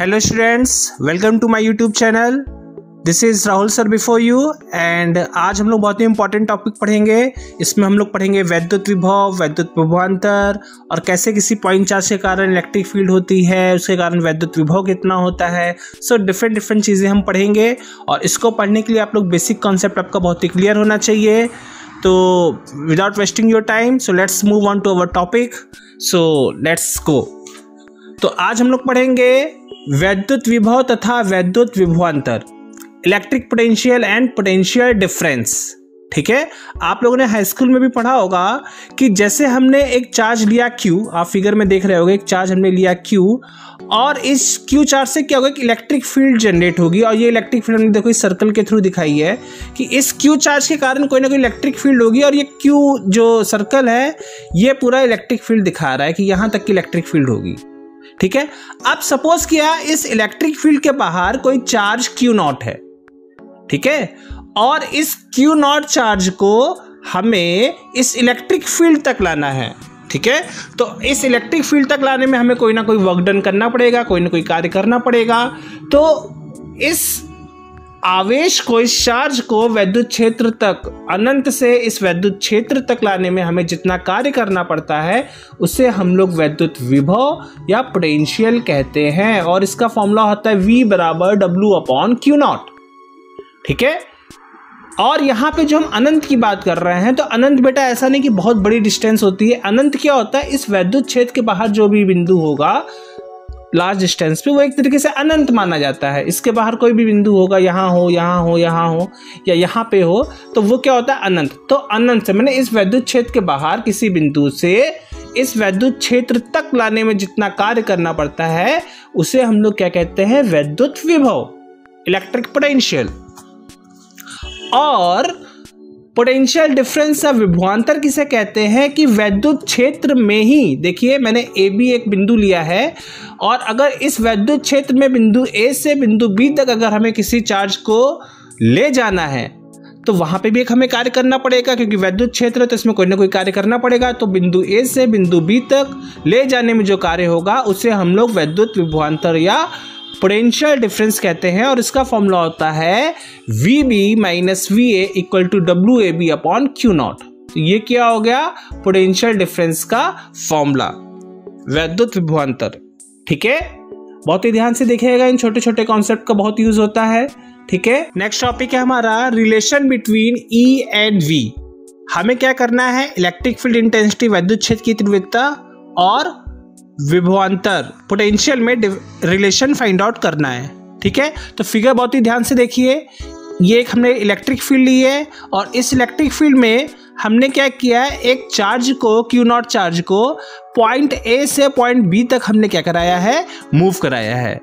Hello students, welcome to my YouTube channel. This is Rahul sir before you and आज हम लोग बहुत ही important topic पढ़ेंगे। इसमें हम लोग पढ़ेंगे वैद्युत विभव, वैद्युत विभवांतर और कैसे किसी पॉइंट चार्ज के कारण इलेक्ट्रिक फील्ड होती है, उसके कारण वैद्युत विभव कितना होता है। सो डिफरेंट चीज़ें हम पढ़ेंगे और इसको पढ़ने के लिए आप लोग बेसिक कॉन्सेप्ट आपका बहुत ही क्लियर होना चाहिए। तो without wasting your time, so let's move on to our topic. So let's go. तो आज हम लोग पढ़ेंगे वैद्युत विभव तथा वैद्युत विभवांतर, electric potential and potential difference. ठीक है, आप लोगों ने हाई स्कूल में भी पढ़ा होगा कि जैसे हमने एक चार्ज लिया Q, आप फिगर में देख रहे होगे एक चार्ज हमने लिया Q और इस Q चार्ज से क्या होगा कि इलेक्ट्रिक फील्ड जनरेट होगी। और ये इलेक्ट्रिक फील्ड हमने देखो इस सर्कल के थ्रू दिखाई है कि इस Q चार्ज के कारण कोई ना कोई इलेक्ट्रिक फील्ड होगी और ये Q जो सर्कल है ये पूरा इलेक्ट्रिक फील्ड दिखा रहा है कि यहाँ तक की इलेक्ट्रिक फील्ड होगी। ठीक है, अब सपोज किया इस इलेक्ट्रिक फील्ड के बाहर कोई चार्ज Q0 है, ठीक है, और इस Q0 चार्ज को हमें इस इलेक्ट्रिक फील्ड तक लाना है। ठीक है, तो इस इलेक्ट्रिक फील्ड तक लाने में हमें कोई ना कोई वर्क डन करना पड़ेगा, कोई ना कोई कार्य करना पड़ेगा। तो इस आवेश को, इस चार्ज को वैद्युत क्षेत्र तक, अनंत से इस वैद्युत क्षेत्र तक लाने में हमें जितना कार्य करना पड़ता है उसे हम लोग वैद्युत विभव या पोटेंशियल कहते हैं। और इसका फॉर्मूला होता है V बराबर W/Q0। ठीक है, और यहाँ पे जो हम अनंत की बात कर रहे हैं तो अनंत बेटा ऐसा नहीं कि बहुत बड़ी डिस्टेंस होती है। अनंत क्या होता है, इस वैद्युत क्षेत्र के बाहर जो भी बिंदु होगा लार्ज डिस्टेंस पे वो एक तरीके से अनंत माना जाता है। इसके बाहर कोई भी बिंदु होगा, यहाँ हो, यहाँ हो, यहाँ हो या यहाँ पे हो, तो वो क्या होता है अनंत। तो अनंत से मैंने इस वैद्युत क्षेत्र के बाहर किसी बिंदु से इस वैद्युत क्षेत्र तक लाने में जितना कार्य करना पड़ता है उसे हम लोग क्या कहते हैं, वैद्युत विभव, इलेक्ट्रिक पोटेंशियल। और पोटेंशियल डिफरेंस या विभवांतर किसे कहते हैं कि वैद्युत क्षेत्र में ही, देखिए मैंने AB एक बिंदु लिया है और अगर इस वैद्युत क्षेत्र में बिंदु A से बिंदु B तक अगर हमें किसी चार्ज को ले जाना है तो वहाँ पे भी एक हमें कार्य करना पड़ेगा, क्योंकि वैद्युत क्षेत्र है तो इसमें कोई ना कोई कार्य करना पड़ेगा। तो बिंदु A से बिंदु B तक ले जाने में जो कार्य होगा उसे हम लोग वैद्युत विभवांतर या पोटेंशियल डिफरेंस कहते हैं। और इसका फॉर्मूला होता है VB - VA = WAB/Q0। तो ये क्या हो गया पोटेंशियल डिफरेंस का फॉर्मूला, वैद्युत विभवांतर। ठीक है, बहुत ही ध्यान से देखिएगा, इन छोटे छोटे कॉन्सेप्ट का बहुत यूज होता है। ठीक है, नेक्स्ट टॉपिक है हमारा relation between E and V। हमें क्या करना है, इलेक्ट्रिक फील्ड इंटेंसिटी, वैद्युत क्षेत्र की तीव्रता और विभवांतर पोटेंशियल में रिलेशन फाइंड आउट करना है। ठीक है, तो फिगर बहुत ही ध्यान से देखिए, ये एक हमने इलेक्ट्रिक फील्ड ली है और इस इलेक्ट्रिक फील्ड में हमने क्या किया है, एक चार्ज को Q0 चार्ज को पॉइंट A से पॉइंट B तक हमने क्या कराया है, मूव कराया है।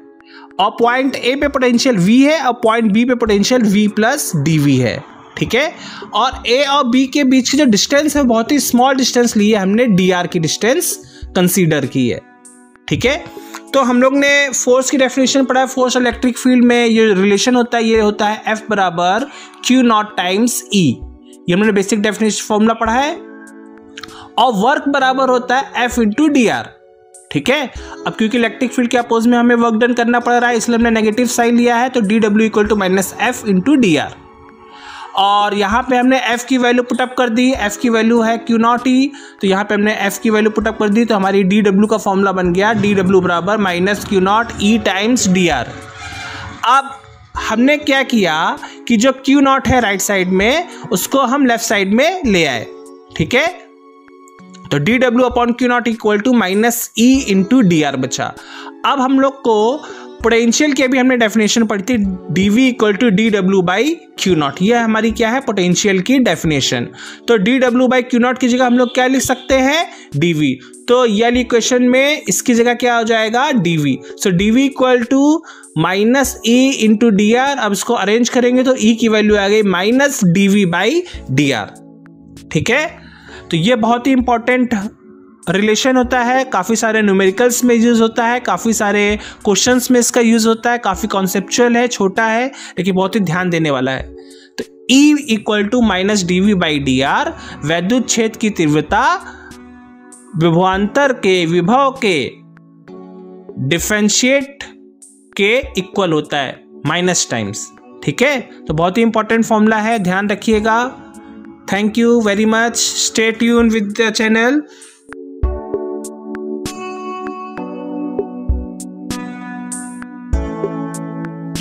और पॉइंट A पे पोटेंशियल V है और पॉइंट B पे पोटेंशियल V+dV है। ठीक है, और A और B के बीच की जो डिस्टेंस है बहुत ही स्मॉल डिस्टेंस ली है हमने, dr की डिस्टेंस कंसीडर की है। ठीक है, तो हम लोग ने फोर्स की डेफिनेशन पढ़ा है, फोर्स इलेक्ट्रिक फील्ड में ये रिलेशन होता है, ये होता है F = Q0 × E। ये हमने बेसिक डेफिनेशन फॉर्मूला पढ़ा है। और वर्क बराबर होता है F × dr। ठीक है, अब क्योंकि इलेक्ट्रिक फील्ड के अपोज में हमें वर्क डन करना पड़ रहा है इसलिए हमने नेगेटिव साइन लिया है, तो DW = -F × dr। और यहाँ पे हमने F की वैल्यू पुटअप कर दी, F की वैल्यू है Q0E, तो यहाँ पे हमने F की वैल्यू पुटअप कर दी, तो हमारी DW का फॉर्मूला बन गया DW = -Q0E × dr। अब हमने क्या किया कि जो Q0 है राइट साइड में उसको हम लेफ्ट साइड में ले आए। ठीक है, तो DW / Q0 = -E × dr बचा। अब हम लोग को पोटेंशियल की अभी हमने डेफिनेशन पढ़ी थी, DV = DW/Q0। यह हमारी क्या है, पोटेंशियल की डेफिनेशन। तो DW/Q0 की जगह हम लोग क्या लिख सकते हैं, DV। तो यह इक्वेशन में इसकी जगह क्या हो जाएगा, DV। सो DV = -E × dr। अब इसको अरेंज करेंगे तो E की वैल्यू आ गई -dV/dr। ठीक है, तो ये बहुत ही इंपॉर्टेंट रिलेशन होता है, काफ़ी सारे न्यूमेरिकल्स में यूज़ होता है, काफ़ी सारे क्वेश्चंस में इसका यूज़ होता है, काफ़ी कॉन्सेप्चुअल है, छोटा है लेकिन बहुत ही ध्यान देने वाला है। तो E = -dV/dr, वैद्युत क्षेत्र की तीव्रता विभवांतर के, विभव के डिफरेंशिएट के इक्वल होता है माइनस टाइम्स। ठीक है, तो बहुत ही इंपॉर्टेंट फॉर्मूला है, ध्यान रखिएगा। Thank you very much, stay tune with the channel.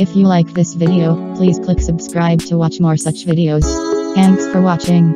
If you like this video, please click subscribe to watch more such videos. Thanks for watching.